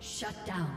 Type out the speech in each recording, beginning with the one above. Shut down.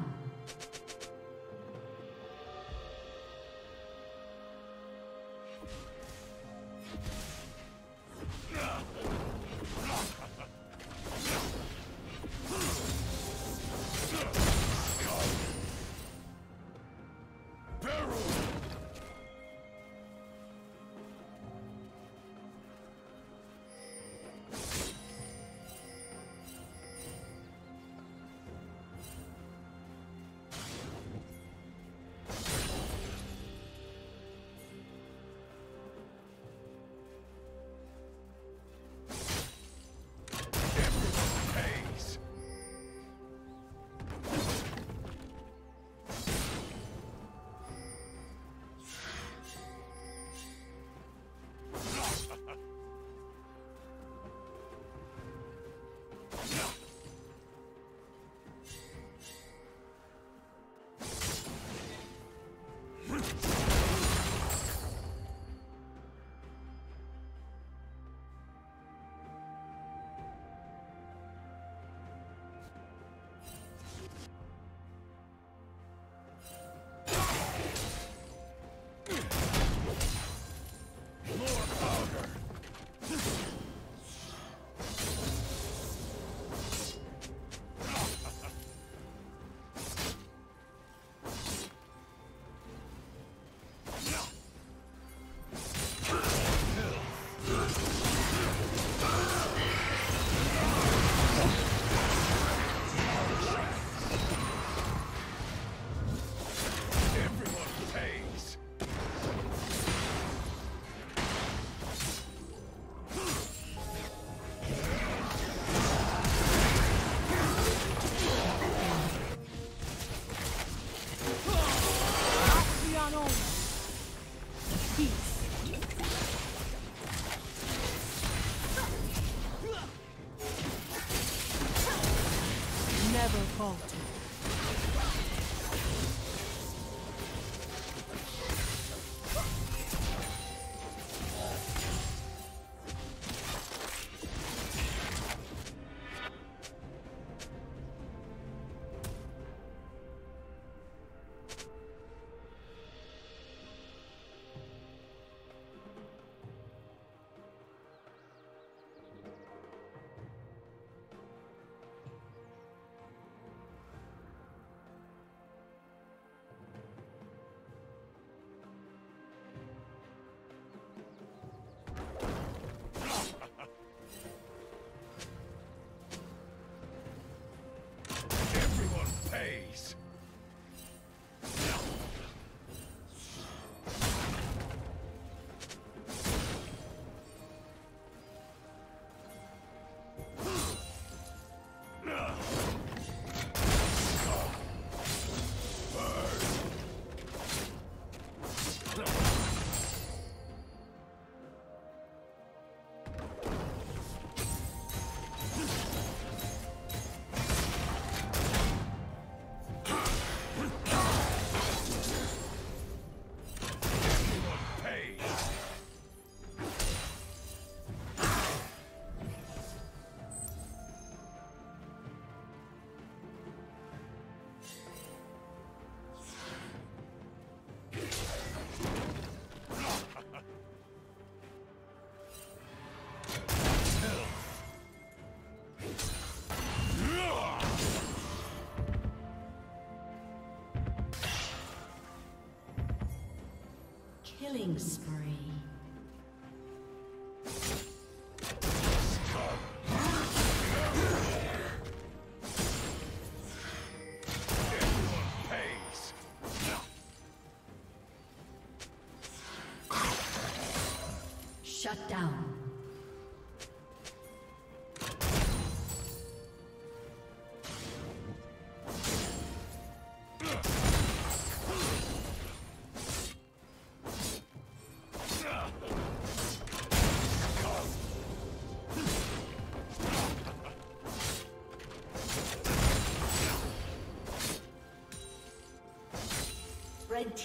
Killing spree. Shut down. Red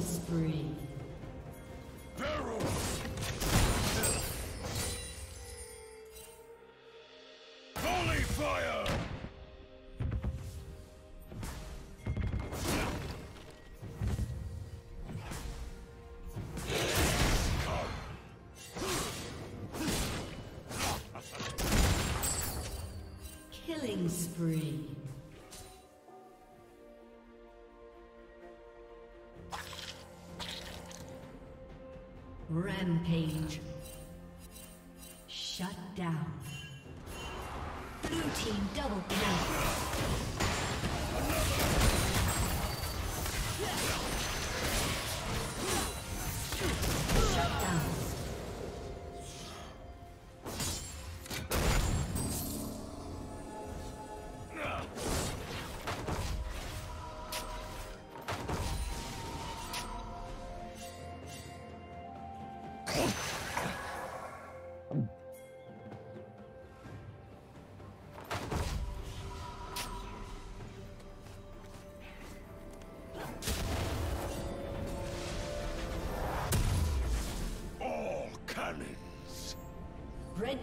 Spree. Barrel. Holy fire. Killing spree. Rampage. Shut down. Blue team double kill. Shut down. Red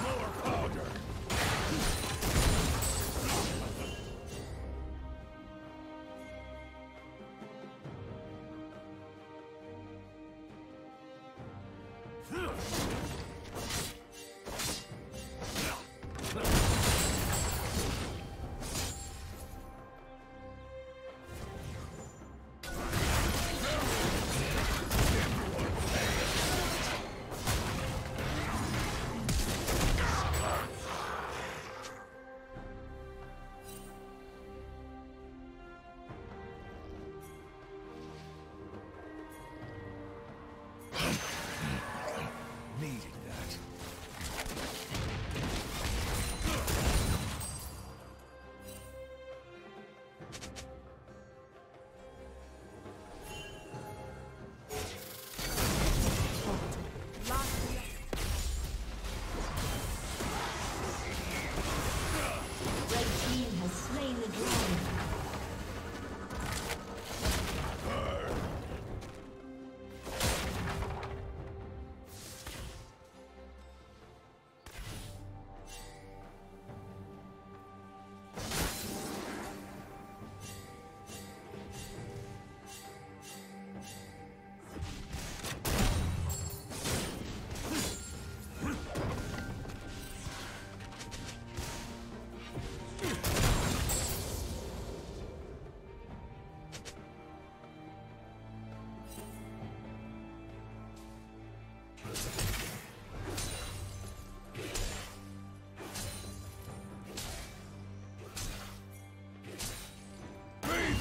More powder.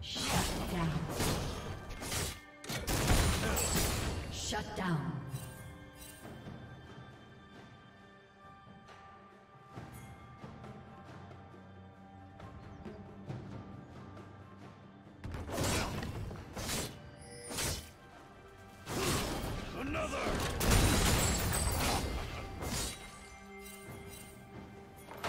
Shut down. Shut down.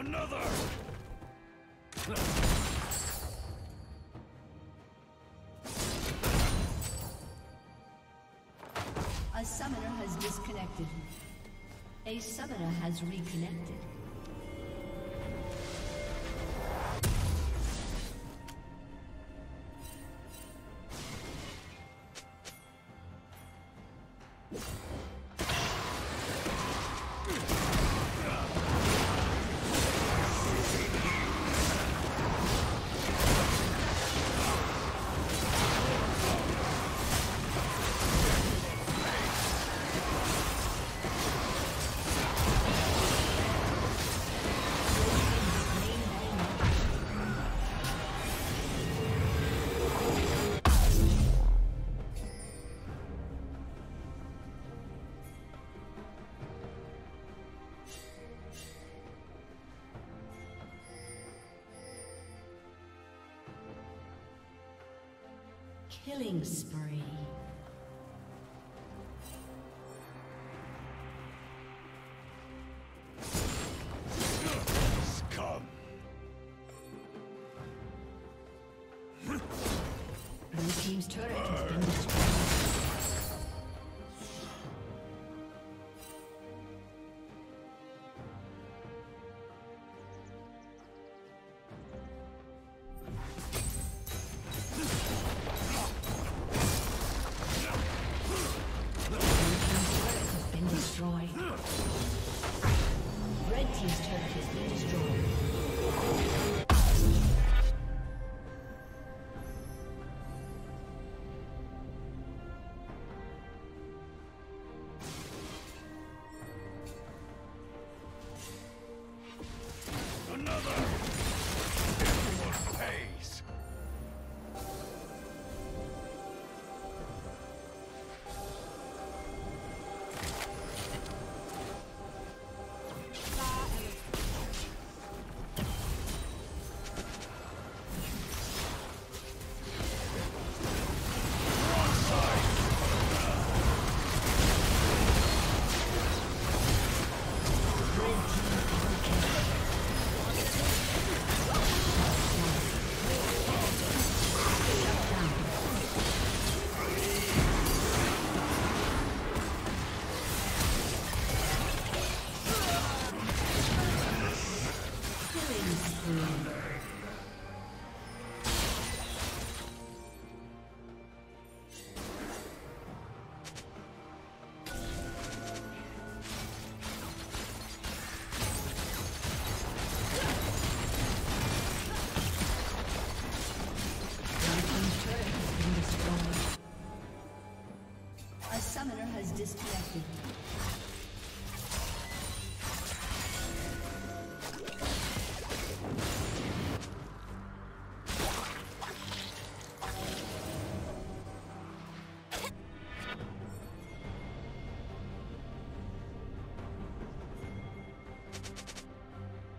Another! A summoner has disconnected. A summoner has reconnected. Killing spree. Scum. Blue team's turret has been destroyed. Disconnected.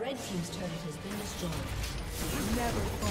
Red team's turret has been destroyed. Never fall.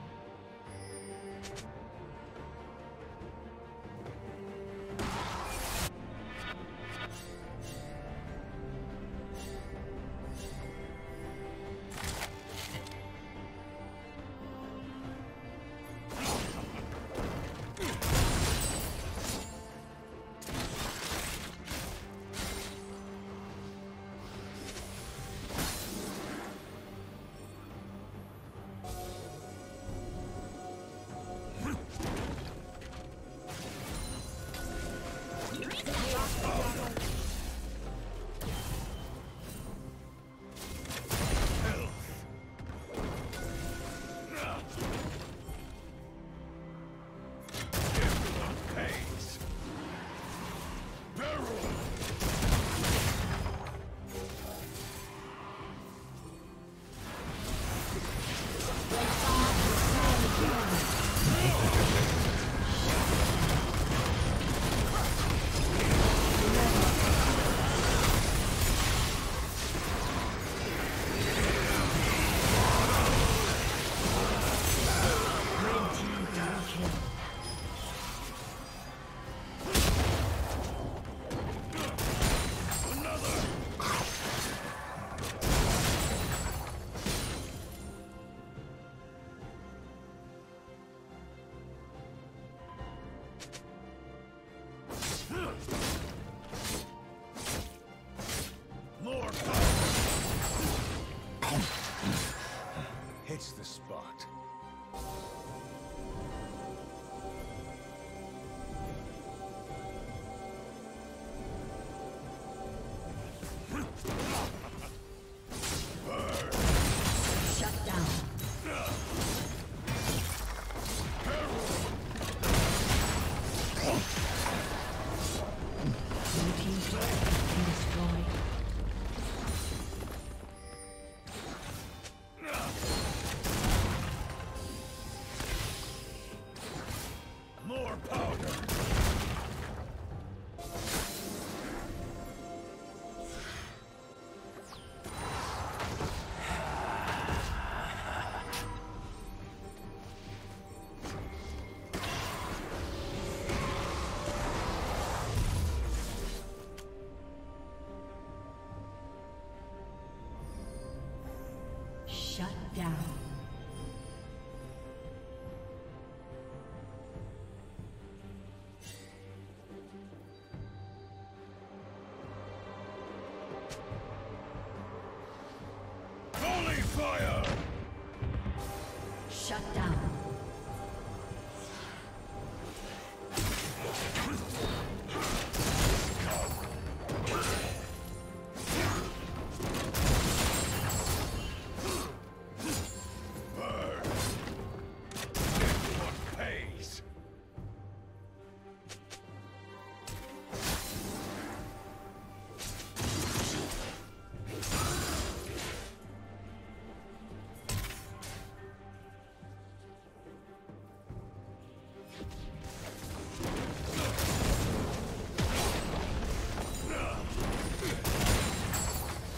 hits the spot. Shut down. Burn. Get what pays.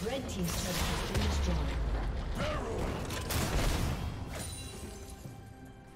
Aced.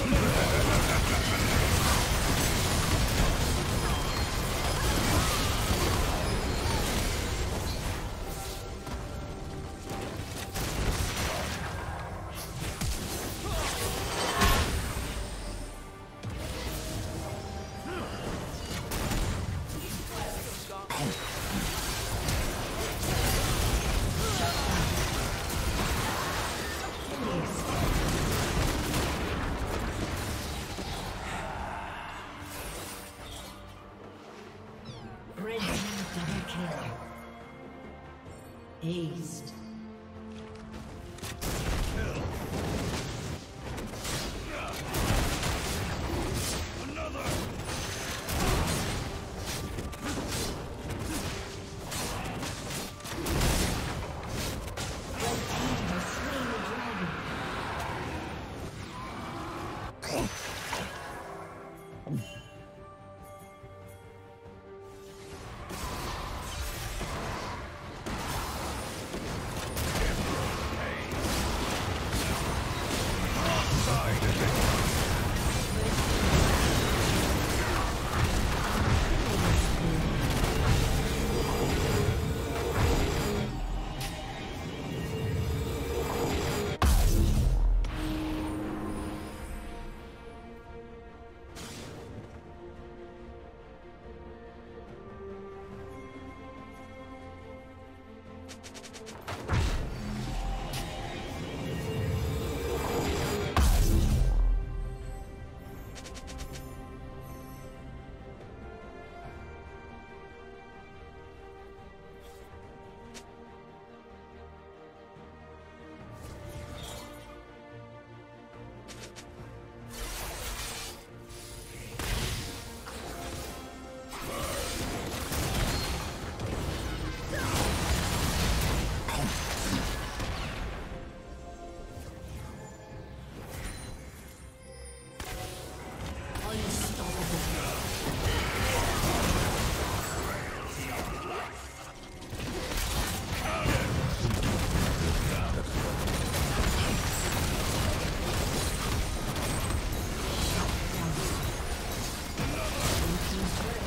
I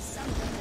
Something.